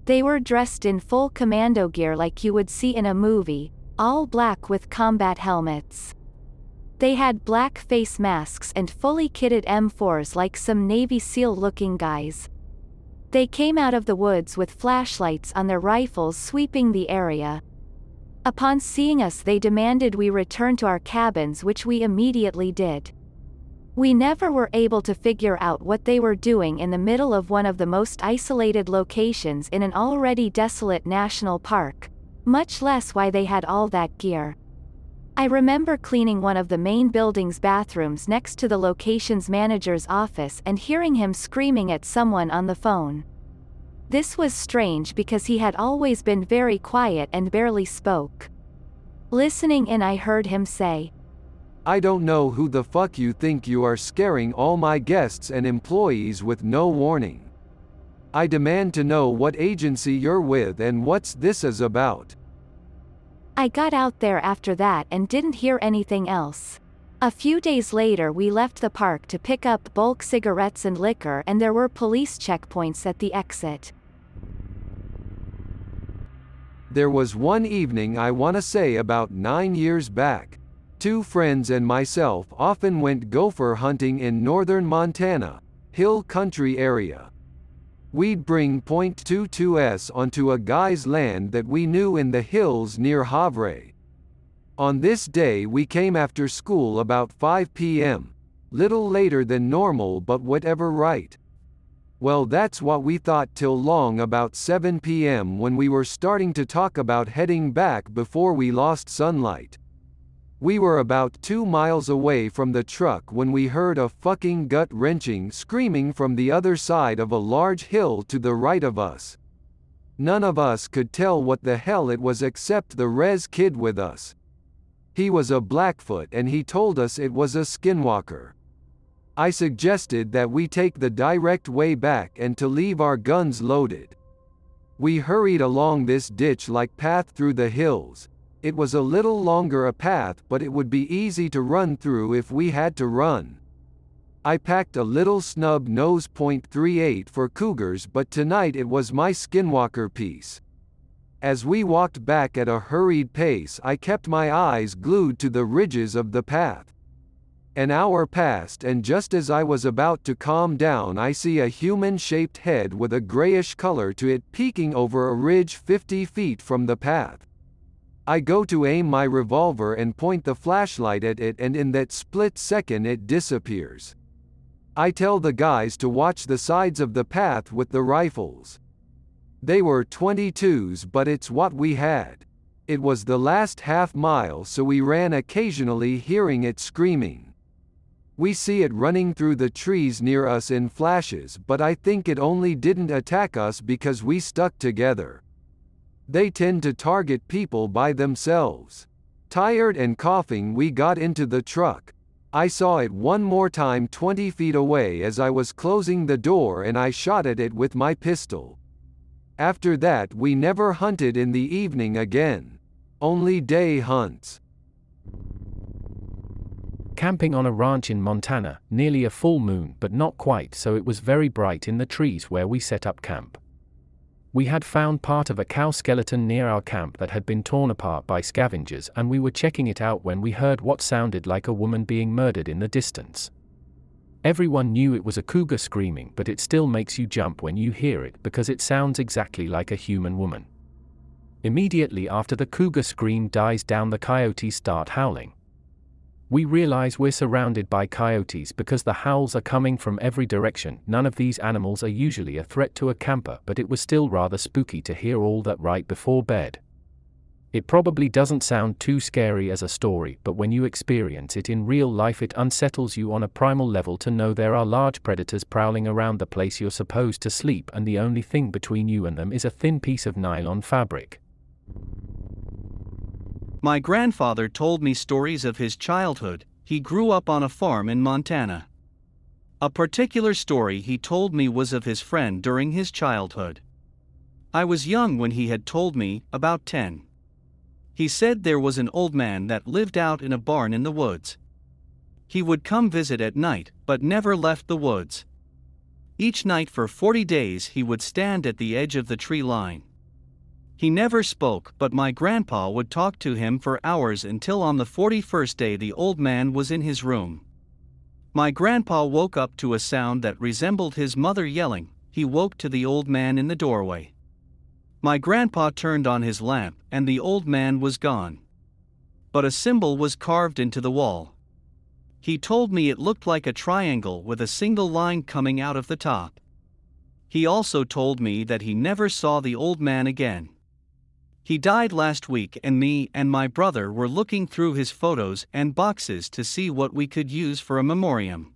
They were dressed in full commando gear like you would see in a movie, all black with combat helmets. They had black face masks and fully kitted M4s like some Navy SEAL-looking guys. They came out of the woods with flashlights on their rifles, sweeping the area. Upon seeing us, they demanded we return to our cabins, which we immediately did. We never were able to figure out what they were doing in the middle of one of the most isolated locations in an already desolate national park, much less why they had all that gear. I remember cleaning one of the main building's bathrooms next to the location's manager's office and hearing him screaming at someone on the phone. This was strange because he had always been very quiet and barely spoke. Listening in, I heard him say, "I don't know who the fuck you think you are, scaring all my guests and employees with no warning. I demand to know what agency you're with and what's this is about." I got out there after that and didn't hear anything else. A few days later, we left the park to pick up bulk cigarettes and liquor, and there were police checkpoints at the exit. There was one evening, I want to say about 9 years back. Two friends and myself often went gopher hunting in northern Montana, hill country area. We'd bring .22s onto a guy's land that we knew in the hills near Havre. On this day we came after school about 5 p.m., little later than normal, but whatever, right? Well, that's what we thought till long about 7 p.m. when we were starting to talk about heading back before we lost sunlight. We were about 2 miles away from the truck when we heard a fucking gut-wrenching screaming from the other side of a large hill to the right of us. None of us could tell what the hell it was except the res kid with us. He was a Blackfoot and he told us it was a skinwalker. I suggested that we take the direct way back and to leave our guns loaded. We hurried along this ditch-like path through the hills. It was a little longer a path, but it would be easy to run through if we had to run. I packed a little snub nose .38 for cougars, but tonight it was my skinwalker piece. As we walked back at a hurried pace, I kept my eyes glued to the ridges of the path. An hour passed, and just as I was about to calm down, I see a human-shaped head with a grayish color to it peeking over a ridge 50 feet from the path. I go to aim my revolver and point the flashlight at it, and in that split second it disappears. I tell the guys to watch the sides of the path with the rifles. They were .22s, but it's what we had. It was the last half mile, so we ran, occasionally hearing it screaming. We see it running through the trees near us in flashes, but I think it only didn't attack us because we stuck together. They tend to target people by themselves. Tired and coughing, we got into the truck. I saw it one more time 20 feet away as I was closing the door, and I shot at it with my pistol. After that, we never hunted in the evening again. Only day hunts. Camping on a ranch in Montana, nearly a full moon, but not quite, so it was very bright in the trees where we set up camp. We had found part of a cow skeleton near our camp that had been torn apart by scavengers, and we were checking it out when we heard what sounded like a woman being murdered in the distance. Everyone knew it was a cougar screaming, but it still makes you jump when you hear it because it sounds exactly like a human woman. Immediately after the cougar scream dies down, the coyotes start howling. We realize we're surrounded by coyotes because the howls are coming from every direction. None of these animals are usually a threat to a camper, but it was still rather spooky to hear all that right before bed. It probably doesn't sound too scary as a story, but when you experience it in real life, it unsettles you on a primal level to know there are large predators prowling around the place you're supposed to sleep, and the only thing between you and them is a thin piece of nylon fabric. My grandfather told me stories of his childhood. He grew up on a farm in Montana. A particular story he told me was of his friend during his childhood. I was young when he had told me, about 10. He said there was an old man that lived out in a barn in the woods. He would come visit at night, but never left the woods. Each night for 40 days he would stand at the edge of the tree line. He never spoke, but my grandpa would talk to him for hours until on the 41st day the old man was in his room. My grandpa woke up to a sound that resembled his mother yelling. He woke to the old man in the doorway. My grandpa turned on his lamp and the old man was gone. But a symbol was carved into the wall. He told me it looked like a triangle with a single line coming out of the top. He also told me that he never saw the old man again. He died last week, and me and my brother were looking through his photos and boxes to see what we could use for a memoriam.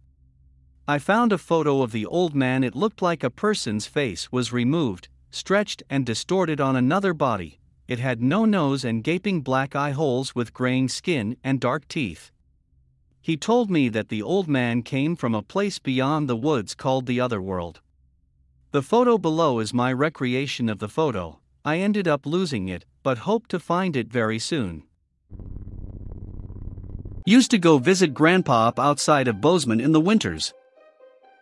I found a photo of the old man. It looked like a person's face was removed, stretched and distorted on another body. It had no nose and gaping black eye holes with graying skin and dark teeth. He told me that the old man came from a place beyond the woods called the Otherworld. The photo below is my recreation of the photo. I ended up losing it, but hope to find it very soon. Used to go visit Grandpa up outside of Bozeman in the winters.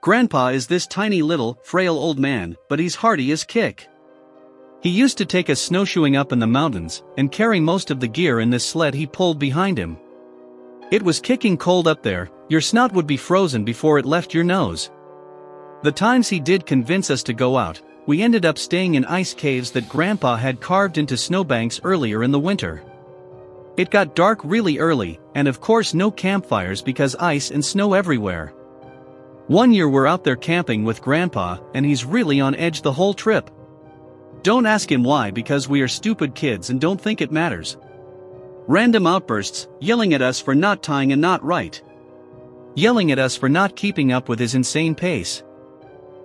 Grandpa is this tiny little, frail old man, but he's hardy as kick. He used to take us snowshoeing up in the mountains and carry most of the gear in this sled he pulled behind him. It was kicking cold up there, your snout would be frozen before it left your nose. The times he did convince us to go out, we ended up staying in ice caves that Grandpa had carved into snowbanks earlier in the winter. It got dark really early, and of course no campfires because ice and snow everywhere. One year we're out there camping with Grandpa, and he's really on edge the whole trip. Don't ask him why, because we are stupid kids and don't think it matters. Random outbursts, yelling at us for not tying a knot right. Yelling at us for not keeping up with his insane pace.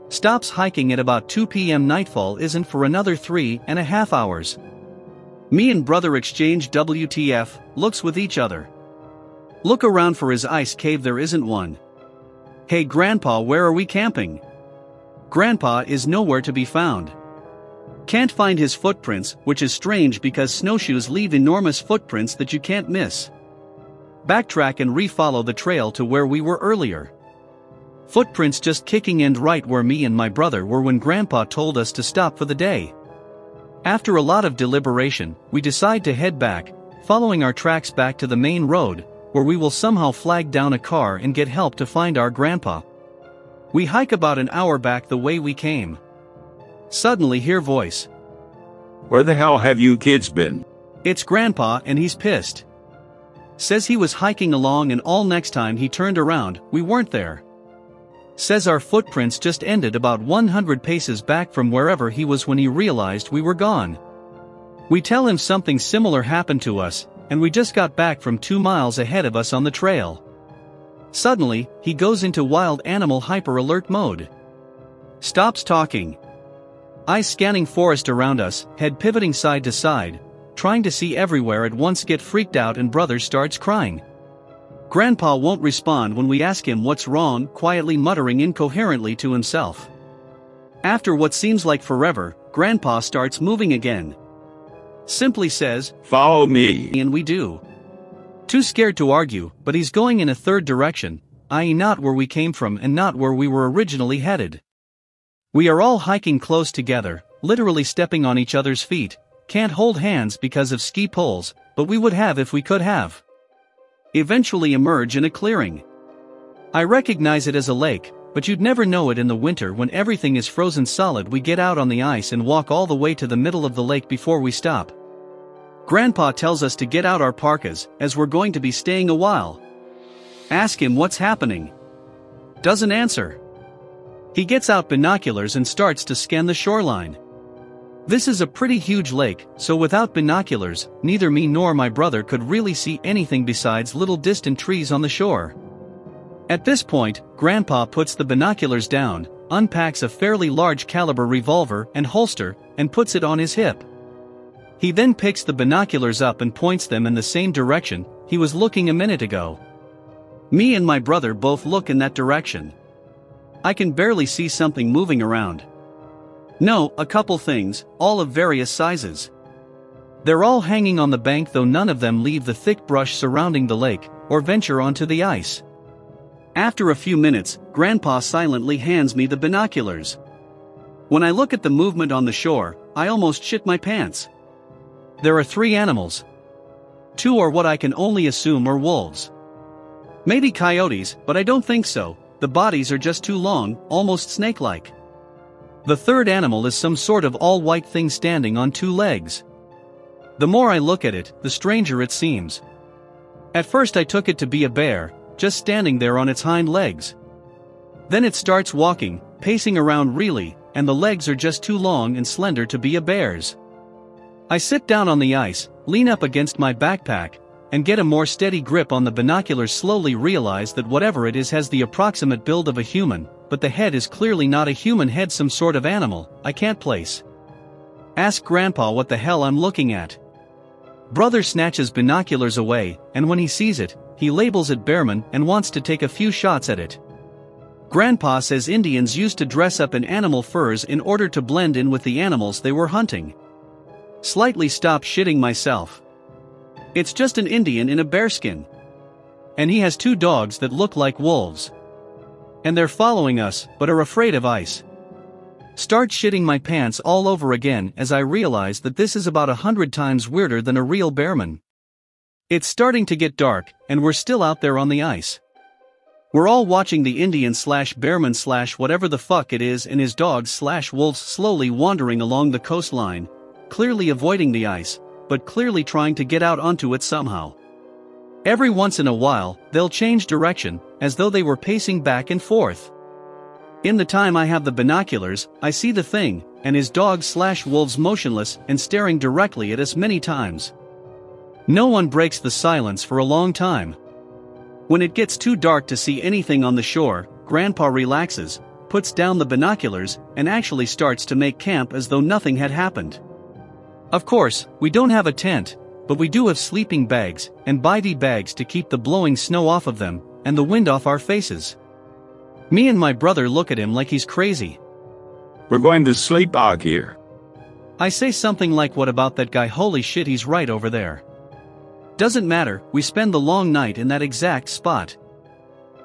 Stops hiking at about 2 p.m. nightfall isn't for another 3.5 hours. Me and brother exchange WTF looks with each other. Look around for his ice cave, there isn't one. Hey Grandpa, where are we camping? Grandpa is nowhere to be found. Can't find his footprints, which is strange because snowshoes leave enormous footprints that you can't miss. Backtrack and re-follow the trail to where we were earlier. Footprints just kicking in right where me and my brother were when Grandpa told us to stop for the day. After a lot of deliberation, we decide to head back, following our tracks back to the main road, where we will somehow flag down a car and get help to find our Grandpa. We hike about an hour back the way we came. Suddenly hear voice. Where the hell have you kids been? It's Grandpa, and he's pissed. Says he was hiking along and all next time he turned around, we weren't there. Says our footprints just ended about 100 paces back from wherever he was when he realized we were gone. We tell him something similar happened to us, and we just got back from 2 miles ahead of us on the trail. Suddenly, he goes into wild animal hyper-alert mode. Stops talking. Eyes scanning forest around us, head pivoting side to side, trying to see everywhere at once. Get freaked out and brother starts crying. Grandpa won't respond when we ask him what's wrong, quietly muttering incoherently to himself. After what seems like forever, Grandpa starts moving again. Simply says, "Follow me," and we do. Too scared to argue, but he's going in a third direction, i.e. not where we came from and not where we were originally headed. We are all hiking close together, literally stepping on each other's feet, can't hold hands because of ski poles, but we would have if we could have. Eventually emerge in a clearing. I recognize it as a lake, but you'd never know it in the winter when everything is frozen solid. We get out on the ice and walk all the way to the middle of the lake before we stop. Grandpa tells us to get out our parkas, as we're going to be staying a while. Ask him what's happening. Doesn't answer. He gets out binoculars and starts to scan the shoreline. This is a pretty huge lake, so without binoculars, neither me nor my brother could really see anything besides little distant trees on the shore. At this point, Grandpa puts the binoculars down, unpacks a fairly large caliber revolver and holster, and puts it on his hip. He then picks the binoculars up and points them in the same direction he was looking a minute ago. Me and my brother both look in that direction. I can barely see something moving around. No, a couple things, all of various sizes. They're all hanging on the bank, though none of them leave the thick brush surrounding the lake or venture onto the ice. After a few minutes, Grandpa silently hands me the binoculars. When I look at the movement on the shore, I almost shit my pants. There are 3 animals. 2 are what I can only assume are wolves. Maybe coyotes, but I don't think so. The bodies are just too long, almost snake-like. The third animal is some sort of all-white thing standing on two legs. The more I look at it, the stranger it seems. At first I took it to be a bear, just standing there on its hind legs. Then it starts walking, pacing around really, and the legs are just too long and slender to be a bear's. I sit down on the ice, lean up against my backpack, and get a more steady grip on the binoculars. Slowly realize that whatever it is has the approximate build of a human, but the head is clearly not a human head, some sort of animal I can't place. Ask Grandpa what the hell I'm looking at. Brother snatches binoculars away, and when he sees it, he labels it Bearman and wants to take a few shots at it. Grandpa says Indians used to dress up in animal furs in order to blend in with the animals they were hunting. Slightly stop shitting myself. It's just an Indian in a bearskin. And he has two dogs that look like wolves. And they're following us, but are afraid of ice. Start shitting my pants all over again as I realize that this is about 100 times weirder than a real bearman. It's starting to get dark, and we're still out there on the ice. We're all watching the Indian / bearman / whatever the fuck it is and his dogs / wolves slowly wandering along the coastline, clearly avoiding the ice, but clearly trying to get out onto it somehow. Every once in a while, they'll change direction, as though they were pacing back and forth. In the time I have the binoculars, I see the thing, and his dogs / wolves motionless and staring directly at us many times. No one breaks the silence for a long time. When it gets too dark to see anything on the shore, Grandpa relaxes, puts down the binoculars, and actually starts to make camp as though nothing had happened. Of course, we don't have a tent, but we do have sleeping bags, and bivy bags to keep the blowing snow off of them, and the wind off our faces. Me and my brother look at him like he's crazy. We're going to sleep out here. I say something like, what about that guy? Holy shit, he's right over there. Doesn't matter, we spend the long night in that exact spot.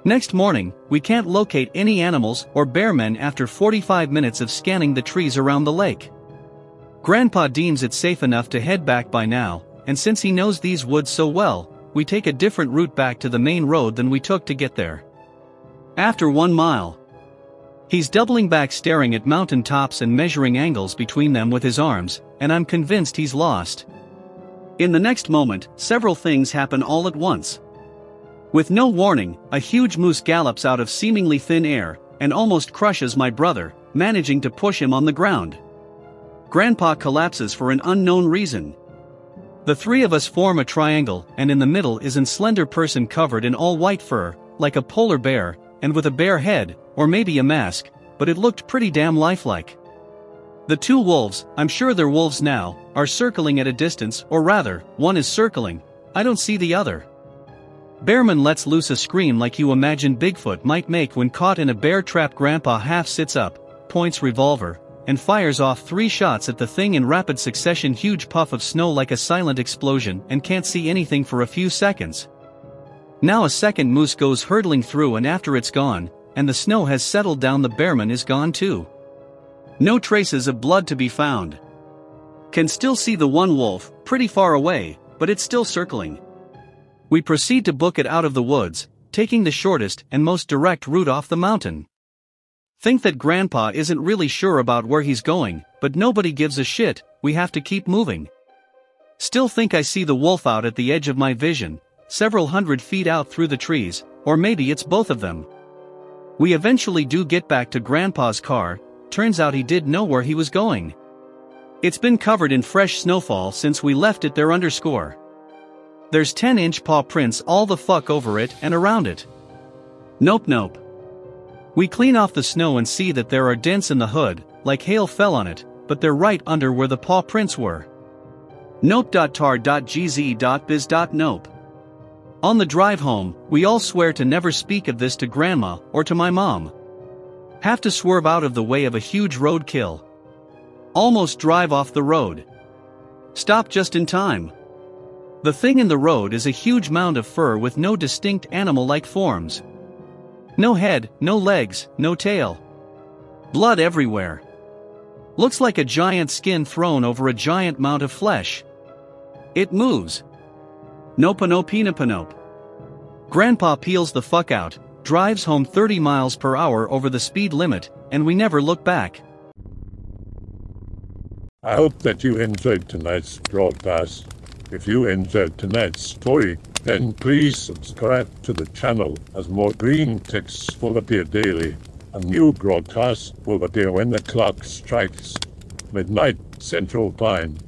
Next morning, we can't locate any animals or bearmen after 45 minutes of scanning the trees around the lake. Grandpa deems it safe enough to head back by now, and since he knows these woods so well, we take a different route back to the main road than we took to get there. After 1 mile, he's doubling back, staring at mountain tops and measuring angles between them with his arms, and I'm convinced he's lost. In the next moment, several things happen all at once. With no warning, a huge moose gallops out of seemingly thin air, and almost crushes my brother, managing to push him on the ground. Grandpa collapses for an unknown reason. The three of us form a triangle, and in the middle is an slender person covered in all white fur, like a polar bear, and with a bear head, or maybe a mask, but it looked pretty damn lifelike. The two wolves, I'm sure they're wolves now, are circling at a distance, or rather, one is circling, I don't see the other. Bearman lets loose a scream like you imagine Bigfoot might make when caught in a bear trap. Grandpa half sits up, points revolver, and fires off 3 shots at the thing in rapid succession. Huge puff of snow like a silent explosion, and can't see anything for a few seconds. Now a second moose goes hurtling through, and after it's gone, and the snow has settled down, the bearman is gone too. No traces of blood to be found. Can still see the one wolf, pretty far away, but it's still circling. We proceed to book it out of the woods, taking the shortest and most direct route off the mountain. Think that Grandpa isn't really sure about where he's going, but nobody gives a shit, we have to keep moving. Still think I see the wolf out at the edge of my vision, several hundred feet out through the trees, or maybe it's both of them. We eventually do get back to Grandpa's car, turns out he did know where he was going. It's been covered in fresh snowfall since we left it there. There's 10-inch paw prints all the fuck over it and around it. Nope. We clean off the snow and see that there are dents in the hood, like hail fell on it, but they're right under where the paw prints were. Nope.tar.gz.biz.nope. On the drive home, we all swear to never speak of this to Grandma or to my mom. Have to swerve out of the way of a huge roadkill. Almost drive off the road. Stop just in time. The thing in the road is a huge mound of fur with no distinct animal-like forms. No head, no legs, no tail. Blood everywhere. Looks like a giant skin thrown over a giant mound of flesh. It moves. Nope. Grandpa peels the fuck out, drives home 30 miles per hour over the speed limit, and we never look back. I hope that you enjoyed tonight's broadcast. If you enjoyed tonight's story, then please subscribe to the channel, as more green ticks will appear daily. A new broadcast will appear when the clock strikes midnight Central Time.